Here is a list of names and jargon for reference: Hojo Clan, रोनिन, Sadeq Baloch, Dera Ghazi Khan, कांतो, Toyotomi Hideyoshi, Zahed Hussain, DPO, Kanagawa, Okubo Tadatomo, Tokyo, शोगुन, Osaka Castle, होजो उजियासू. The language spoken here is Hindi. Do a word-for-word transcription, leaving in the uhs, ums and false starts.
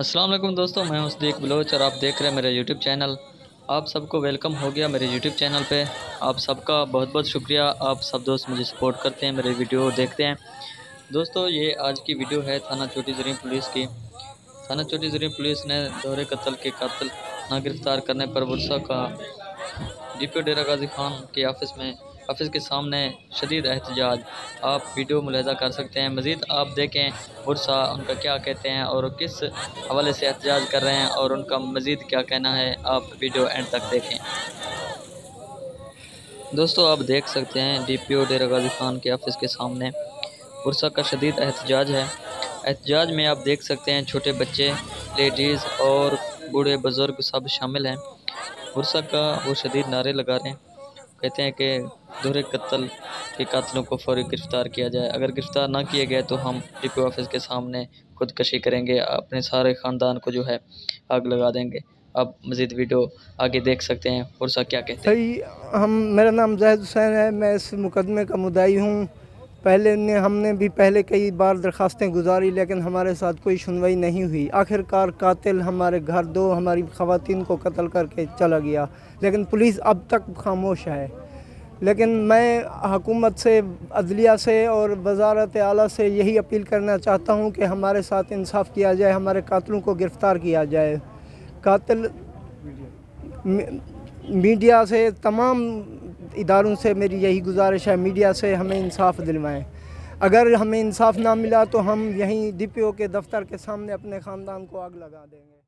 अस्सलाम वालेकुम दोस्तों, मैं हूं सदीक बलोच और आप देख रहे हैं मेरा यूट्यूब चैनल। आप सबको वेलकम हो गया मेरे यूट्यूब चैनल पे। आप सबका बहुत बहुत शुक्रिया, आप सब दोस्त मुझे सपोर्ट करते हैं, मेरे वीडियो देखते हैं। दोस्तों ये आज की वीडियो है थाना छोटी ज़रीम पुलिस की। थाना छोटी ज़रीम पुलिस ने दोहरे कत्ल के कातिल ना गिरफ़्तार करने पर वर्षा का डीपीओ डेरा गाजी खान के ऑफिस में ऑफिस के सामने शदीद एहतजाज। आप वीडियो मुलाहिजा कर सकते हैं। मज़ीद आप देखें वर्षा उनका क्या कहते हैं और किस हवाले से एहतजाज कर रहे हैं और उनका मज़ीद क्या कहना है, आप वीडियो एंड तक देखें। दोस्तों आप देख सकते हैं डीपीओ डेरा गाजी खान के ऑफिस के सामने वर्षा का शदीद एहतजाज है। एहतजाज में आप देख सकते हैं छोटे बच्चे, लेडीज़ और बूढ़े बुज़ुर्ग सब शामिल हैं। वर्षा का वो शदीद नारे लगा रहे हैं, कहते हैं कि दोहरे कत्ल के कातलों को फौरी गिरफ़्तार किया जाए, अगर गिरफ़्तार ना किए गए तो हम डीपीओ ऑफिस के सामने खुदकशी करेंगे, अपने सारे ख़ानदान को जो है आग लगा देंगे। आप मज़ीद वीडियो आगे देख सकते हैं और सा क्या कहते हैं। हम मेरा नाम ज़ाहिद हुसैन है, मैं इस मुकदमे का मुदाई हूँ। पहले ने हमने भी पहले कई बार दरख्वास्तें गुजारी लेकिन हमारे साथ कोई सुनवाई नहीं हुई। आखिरकार कातिल हमारे घर दो हमारी ख़वातीन को कत्ल करके चला गया, लेकिन पुलिस अब तक खामोश है। लेकिन मैं हुकूमत से, अदलिया से और वज़ारत आला से यही अपील करना चाहता हूं कि हमारे साथ इंसाफ़ किया जाए, हमारे कातिलों को गिरफ़्तार किया जाए। कातिल मीडिया से, तमाम इदारों से मेरी यही गुजारिश है, मीडिया से हमें इंसाफ दिलवाएं। अगर हमें इंसाफ ना मिला तो हम यहीं डीपीओ के दफ्तर के सामने अपने ख़ानदान को आग लगा देंगे।